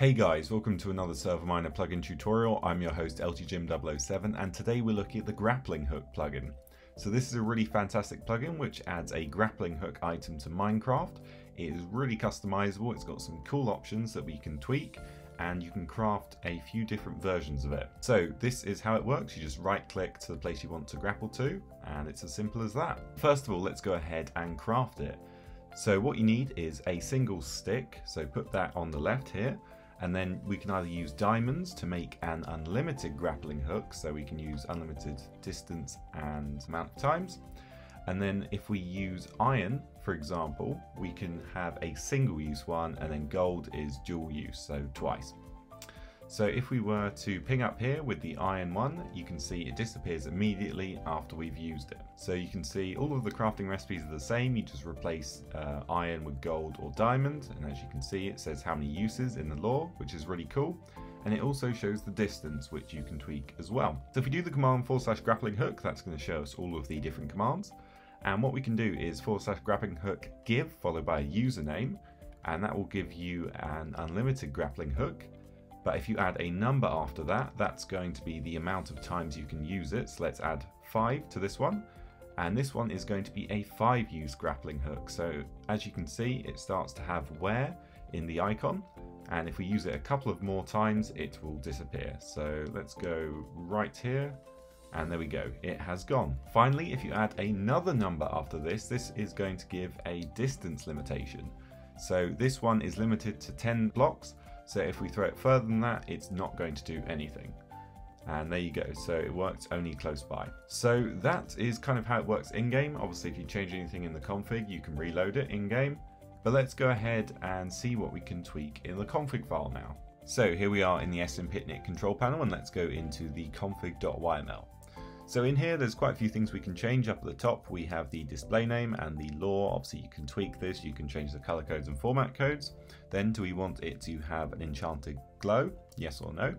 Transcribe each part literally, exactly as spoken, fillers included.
Hey guys, welcome to another ServerMiner plugin tutorial. I'm your host L T Jim zero zero seven and today we're looking at the Grappling Hook plugin. So this is a really fantastic plugin which adds a grappling hook item to Minecraft. It is really customizable, it's got some cool options that we can tweak and you can craft a few different versions of it. So this is how it works. You just right click to the place you want to grapple to and it's as simple as that. First of all, let's go ahead and craft it. So what you need is a single stick, so put that on the left here. And then we can either use diamonds to make an unlimited grappling hook, so we can use unlimited distance and amount of times. And then if we use iron, for example, we can have a single use one, and then gold is dual use, so twice. So if we were to ping up here with the iron one, you can see it disappears immediately after we've used it. So you can see all of the crafting recipes are the same. You just replace uh, iron with gold or diamond. And as you can see, it says how many uses in the lore, which is really cool. And it also shows the distance, which you can tweak as well. So if we do the command forward slash grappling hook, that's going to show us all of the different commands. And what we can do is forward slash grappling hook give followed by a username. And that will give you an unlimited grappling hook. But if you add a number after that, that's going to be the amount of times you can use it. So let's add five to this one. And this one is going to be a five use grappling hook. So as you can see, it starts to have wear in the icon. And if we use it a couple of more times, it will disappear. So let's go right here. And there we go, it has gone. Finally, if you add another number after this, this is going to give a distance limitation. So this one is limited to ten blocks. So if we throw it further than that, it's not going to do anything. And there you go, so it works only close by. So that is kind of how it works in-game. Obviously, if you change anything in the config, you can reload it in-game. But let's go ahead and see what we can tweak in the config file now. So here we are in the S M Pitnik control panel, and let's go into the config dot Y M L. So in here, there's quite a few things we can change. Up at the top, we have the display name and the lore. Obviously, you can tweak this. You can change the color codes and format codes. Then do we want it to have an enchanted glow? Yes or no.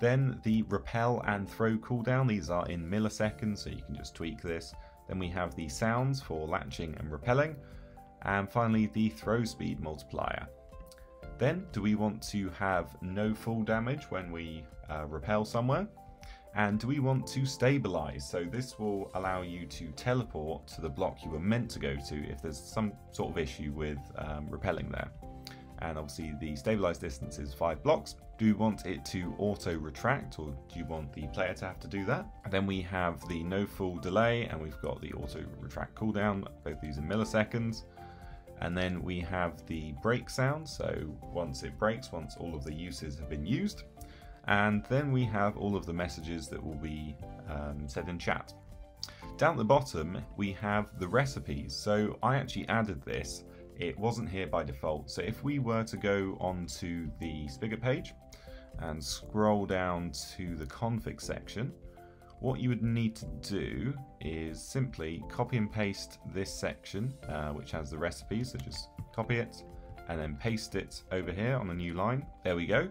Then the repel and throw cooldown. These are in milliseconds, so you can just tweak this. Then we have the sounds for latching and repelling. And finally, the throw speed multiplier. Then do we want to have no fall damage when we uh, repel somewhere? And do we want to stabilize? So this will allow you to teleport to the block you were meant to go to if there's some sort of issue with um, repelling there. And obviously the stabilized distance is five blocks. Do you want it to auto retract or do you want the player to have to do that? And then we have the no fall delay and we've got the auto retract cooldown, both these in milliseconds. And then we have the break sound. So once it breaks, once all of the uses have been used. And then we have all of the messages that will be um, said in chat. Down at the bottom, we have the recipes. So I actually added this. It wasn't here by default. So if we were to go onto the Spigot page and scroll down to the config section, what you would need to do is simply copy and paste this section, uh, which has the recipes. So just copy it and then paste it over here on a new line. There we go.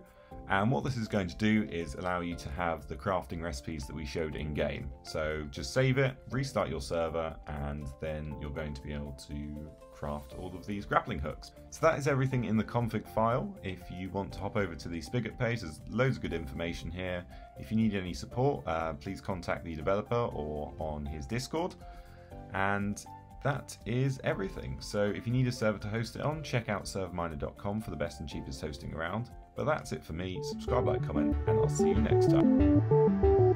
And what this is going to do is allow you to have the crafting recipes that we showed in game. So just save it, restart your server, and then you're going to be able to craft all of these grappling hooks. So that is everything in the config file. If you want to hop over to the Spigot page, there's loads of good information here. If you need any support, uh, please contact the developer or on his Discord. And that is everything. So if you need a server to host it on, check out server miner dot com for the best and cheapest hosting around. But that's it for me. Subscribe, like, comment, and I'll see you next time.